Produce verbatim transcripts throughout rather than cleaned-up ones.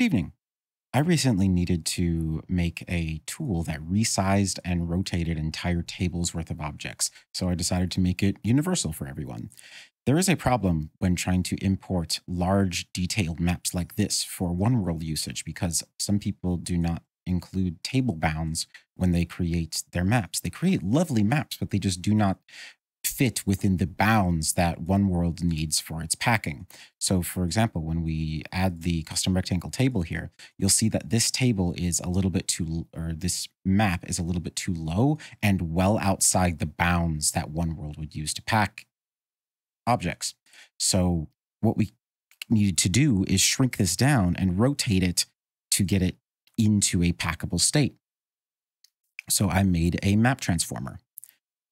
Good evening. I recently needed to make a tool that resized and rotated entire tables worth of objects, so I decided to make it universal for everyone. There is a problem when trying to import large, detailed maps like this for OneWorld usage because some people do not include table bounds when they create their maps. They create lovely maps, but they just do not fit within the bounds that OneWorld needs for its packing. So for example, when we add the custom rectangle table here, you'll see that this table is a little bit too, or this map is a little bit too low and well outside the bounds that OneWorld would use to pack objects. So what we needed to do is shrink this down and rotate it to get it into a packable state. So I made a map transformer.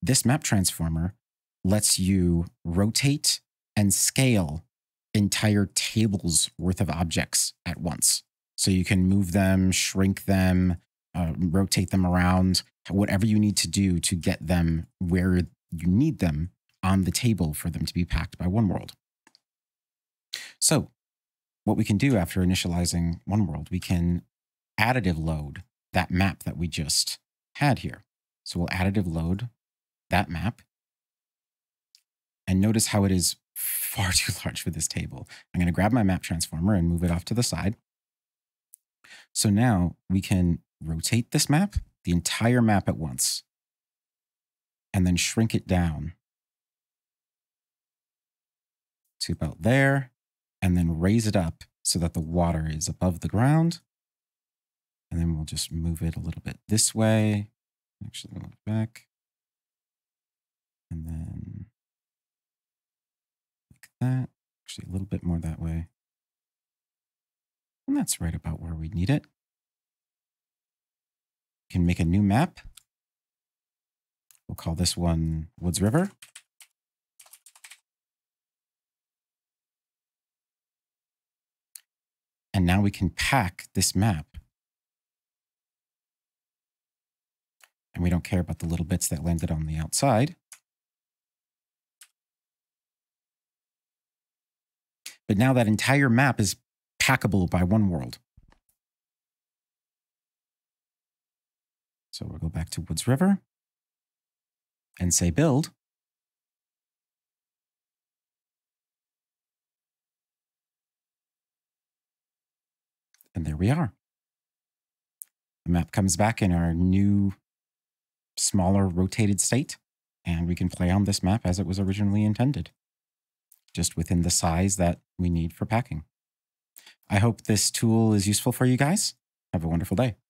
This map transformer lets you rotate and scale entire tables worth of objects at once. So you can move them, shrink them, uh, rotate them around, whatever you need to do to get them where you need them on the table for them to be packed by OneWorld. So what we can do after initializing OneWorld, we can additive load that map that we just had here. So we'll additive load that map. And notice how it is far too large for this table. I'm going to grab my map transformer and move it off to the side. So now we can rotate this map, the entire map at once, and then shrink it down to about there, and then raise it up so that the water is above the ground. And then we'll just move it a little bit this way. Actually, I'll look back. And then like that, actually a little bit more that way. And that's right about where we need it. We can make a new map. We'll call this one Woods River. And now we can pack this map. And we don't care about the little bits that landed on the outside. But now that entire map is packable by OneWorld. So we'll go back to Woods River and say build. And there we are. The map comes back in our new, smaller rotated state, and we can play on this map as it was originally intended, just within the size that we need for packing. I hope this tool is useful for you guys. Have a wonderful day.